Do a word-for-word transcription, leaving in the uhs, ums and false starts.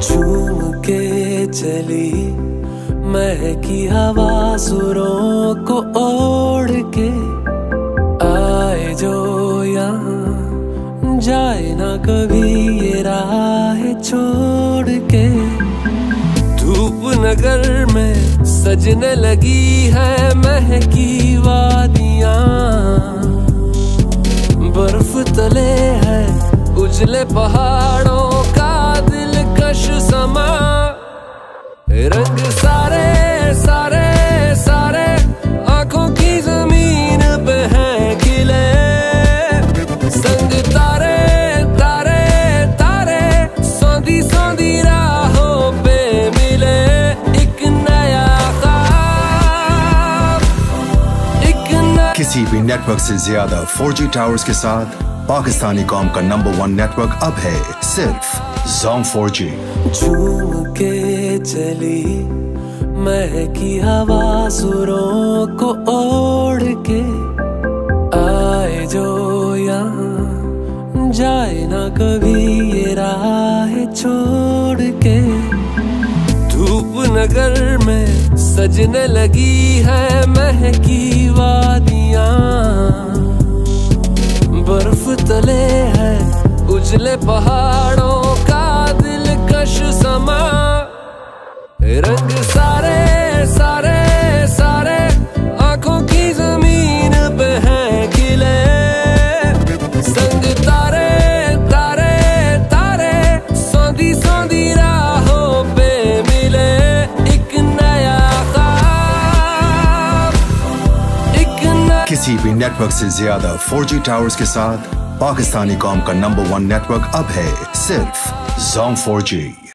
झूम के चली महकी हवा सुरों को ओढ़ के, आए जो यहाँ जाए ना कभी ये राह छोड़ के। धूप नगर में सजने लगी है महकी वादियाँ, बर्फ तले है उजले पहाड़ों का दिलकश समा। रंग सारे सारे सारे आंखों की जमीन पे हैं खिले, संग तारे तारे तारे सौंधी सौंधी राहों पे मिले। एक नया ख्वाब, एक नया। किसी भी नेटवर्क से ज्यादा फोर जी टावर्स के साथ पाकिस्तानी कौम का नंबर वन नेटवर्क अब है सिर्फ ज़ोंग फोर जी। झूम के चली महकी हवा सुरों को ओढ़ के, आए जो यहाँ जाए ना कभी ये राह छोड़ के। धूप नगर में सजने लगी है महकी वादियाँ, बर्फ तले है उजले पहाड़ों का दिलकश समा। रंग सारे सारे सारे आंखों की जमीन पे हैं खिले, संग तारे तारे तारे सौंधी सौंधी राहों पे मिले। एक नया ख्वाब, एक नया। किसी भी नेटवर्क से ज्यादा फोर जी टावर्स के साथ पाकिस्तानी कौम का नंबर वन नेटवर्क अब है सिर्फ ज़ोंग फोर जी।